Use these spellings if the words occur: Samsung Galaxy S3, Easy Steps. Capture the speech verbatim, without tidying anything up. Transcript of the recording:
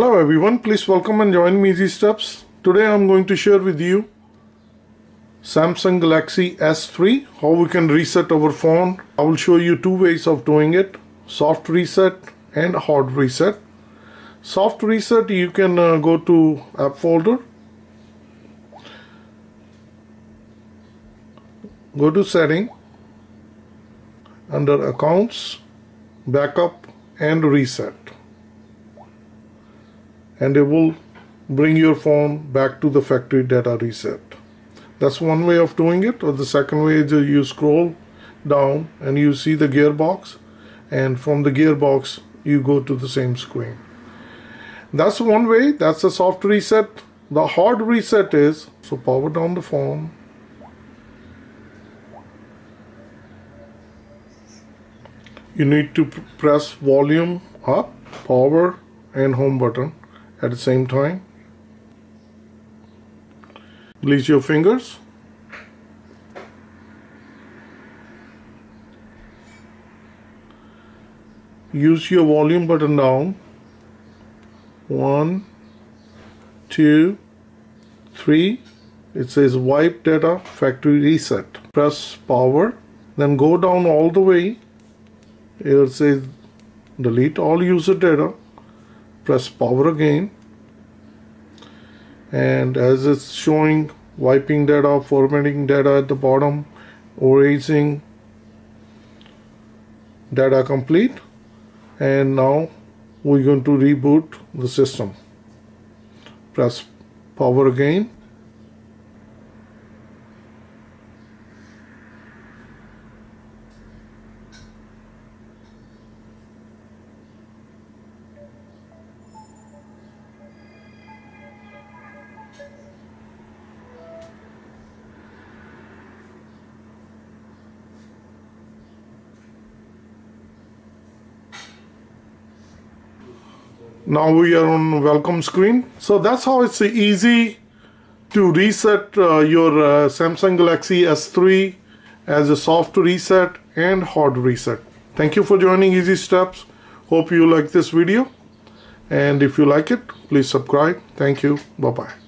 Hello everyone, please welcome and join me Easy Steps. Today I am going to share with you Samsung Galaxy S three, how we can reset our phone. I will show you two ways of doing it, soft reset and hard reset. Soft reset, you can uh, go to app folder, go to setting, under accounts, backup and reset. And it will bring your phone back to the factory data reset. That's one way of doing it. Or the second way is you scroll down and you see the gearbox, and from the gearbox you go to the same screen. That's one way, that's a soft reset. The hard reset is, so power down the phone, you need to press volume up, power and home button at the same time. Release your fingers. Use your volume button down. One, two, three. It says wipe data, factory reset. Press power. Then go down all the way. It says delete all user data. Press power again, and as it's showing wiping data, formatting data at the bottom, erasing data complete, and now we're going to reboot the system. Press power again. Now we are on welcome screen. So that's how it's easy to reset uh, your uh, Samsung Galaxy S three as a soft reset and hard reset. Thank you for joining Easy Steps. Hope you like this video, and if you like it, please subscribe. Thank you. Bye bye.